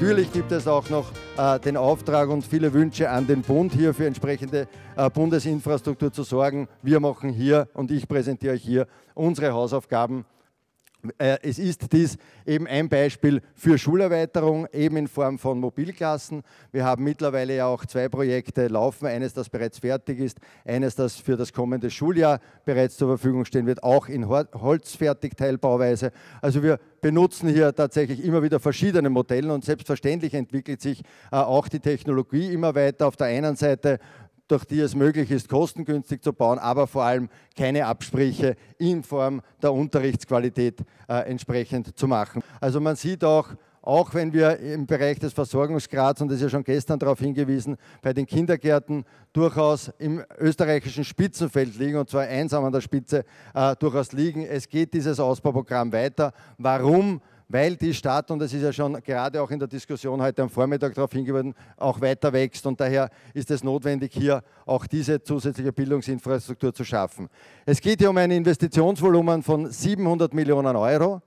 Natürlich gibt es auch noch den Auftrag und viele Wünsche an den Bund, hier für entsprechende Bundesinfrastruktur zu sorgen. Wir machen hier und ich präsentiere euch hier unsere Hausaufgaben. Es ist dies eben ein Beispiel für Schulerweiterung, eben in Form von Mobilklassen. Wir haben mittlerweile ja auch 2 Projekte laufen, eines, das bereits fertig ist, eines, das für das kommende Schuljahr bereits zur Verfügung stehen wird, auch in Holzfertigteilbauweise. Also wir benutzen hier tatsächlich immer wieder verschiedene Modelle und selbstverständlich entwickelt sich auch die Technologie immer weiter. Auf der einen Seite, durch die es möglich ist, kostengünstig zu bauen, aber vor allem keine Abstriche in Form der Unterrichtsqualität entsprechend zu machen. Also man sieht auch wenn wir im Bereich des Versorgungsgrads, und das ist ja schon gestern darauf hingewiesen, bei den Kindergärten durchaus im österreichischen Spitzenfeld liegen, und zwar einsam an der Spitze durchaus liegen. Es geht dieses Ausbauprogramm weiter. Warum? Weil die Stadt, und das ist ja schon gerade auch in der Diskussion heute am Vormittag darauf hingewiesen, auch weiter wächst, und daher ist es notwendig, hier auch diese zusätzliche Bildungsinfrastruktur zu schaffen. Es geht hier um ein Investitionsvolumen von 700 Millionen Euro.